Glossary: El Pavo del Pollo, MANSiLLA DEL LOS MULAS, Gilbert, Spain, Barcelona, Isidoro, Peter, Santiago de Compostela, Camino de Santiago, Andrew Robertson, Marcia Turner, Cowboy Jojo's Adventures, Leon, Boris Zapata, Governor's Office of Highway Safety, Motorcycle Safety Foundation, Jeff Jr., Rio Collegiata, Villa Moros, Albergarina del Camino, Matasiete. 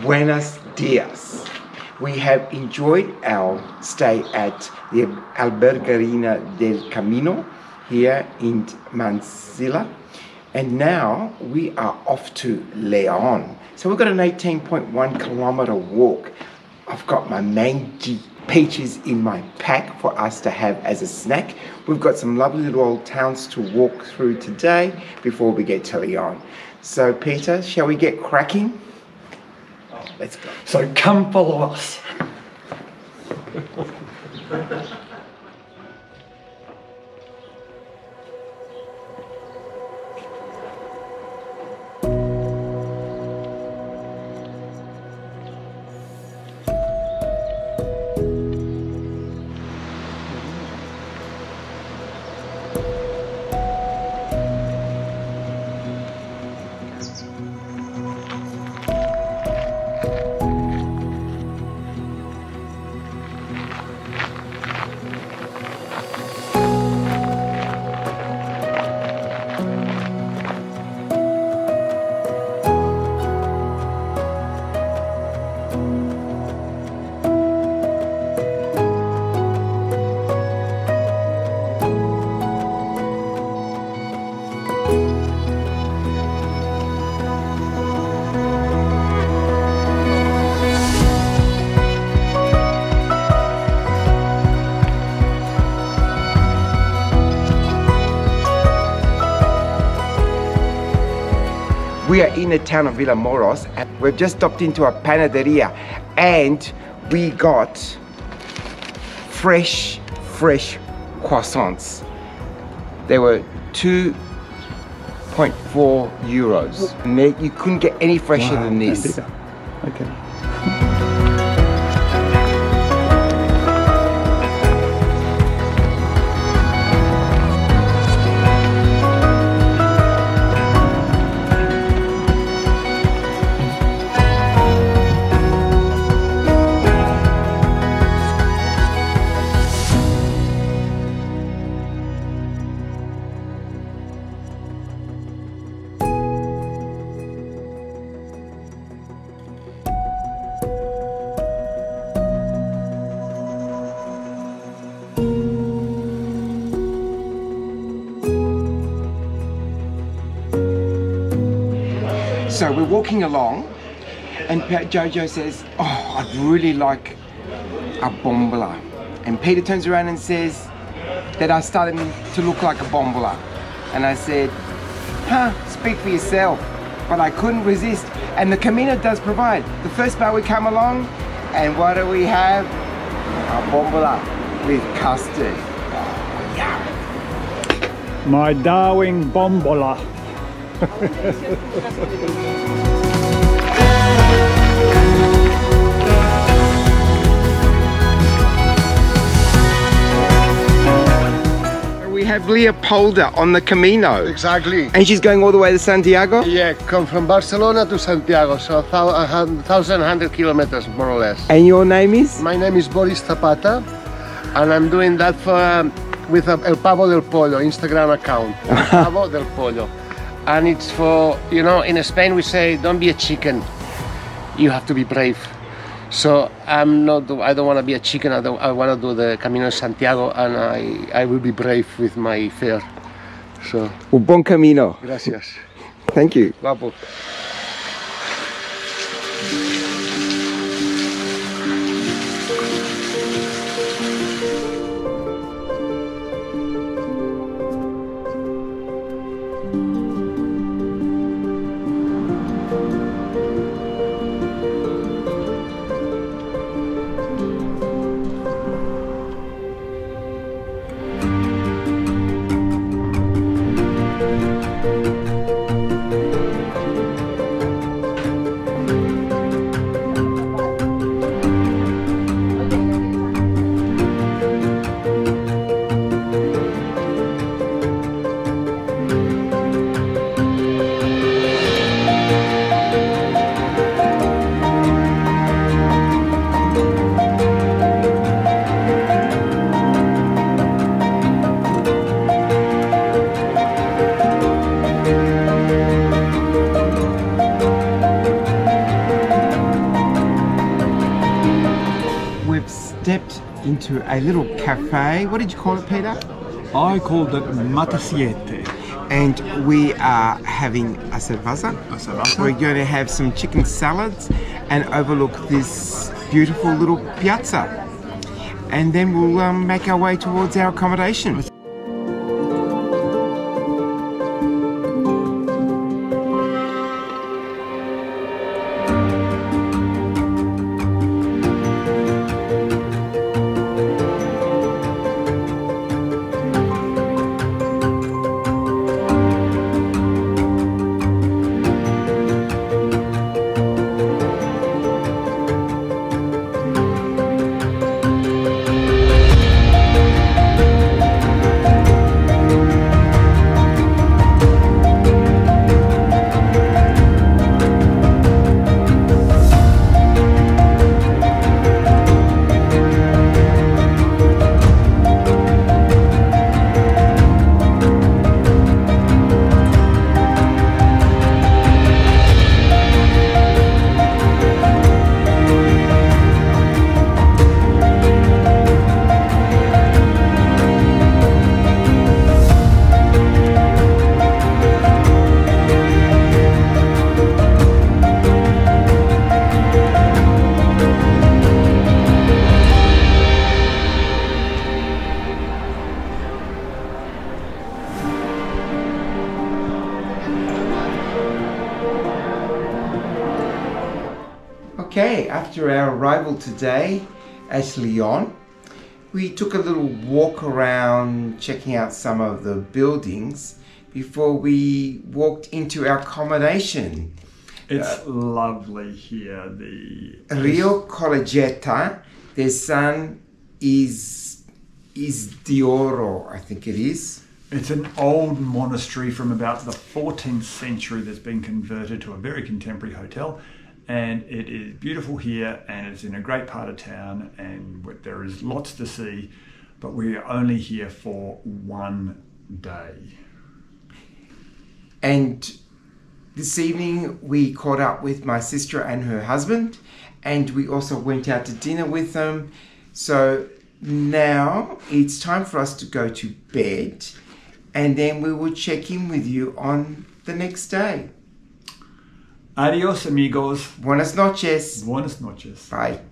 Buenos dias. We have enjoyed our stay at the Albergarina del Camino here in Mansilla, and now we are off to Leon. So we've got an 18.1 kilometer walk. I've got my mangy peaches in my pack for us to have as a snack. We've got some lovely little old towns to walk through today before we get to Leon. So Peter, shall we get cracking? Let's go. So come follow us. We are in the town of Villa Moros and we've just stopped into a panaderia and we got fresh croissants. They were 2.4 euros. Mate, you couldn't get any fresher than this. Okay. So we're walking along and Jojo says, oh, I'd really like a bombola. And Peter turns around and says that I'm starting to look like a bombola. And I said, speak for yourself. But I couldn't resist. And the Camino does provide. The first bar we come along, and what do we have? A bombola with custard. Oh, yeah. My darling bombola. We have Leopolda on the Camino. Exactly. And she's going all the way to Santiago? Yeah, come from Barcelona to Santiago, so 1,100 kilometers more or less. And your name is? My name is Boris Zapata and I'm doing that for, with El Pavo del Pollo Instagram account. El Pavo del Pollo. And it's for, you know, in Spain we say, don't be a chicken, you have to be brave. So I don't want to be a chicken, I want to do the Camino de Santiago and I will be brave with my fare. So. Un buen camino. Gracias. Thank you. Guapo. stepped into a little cafe. What did you call it, Peter? I called it Matasiete. And we are having a cerveza. We're going to have some chicken salads and overlook this beautiful little piazza. And then we'll make our way towards our accommodation. Okay, after our arrival today at Leon, we took a little walk around checking out some of the buildings before we walked into our accommodation. It's lovely here. The Rio Collegiata de San Isidoro, I think it is. It's an old monastery from about the 14th century that's been converted to a very contemporary hotel. And it is beautiful here, and it's in a great part of town, and there is lots to see, but we are only here for one day. And this evening we caught up with my sister and her husband, and we also went out to dinner with them. So now it's time for us to go to bed, and then we will check in with you on the next day. Adios, amigos. Buenas noches. Buenas noches. Bye.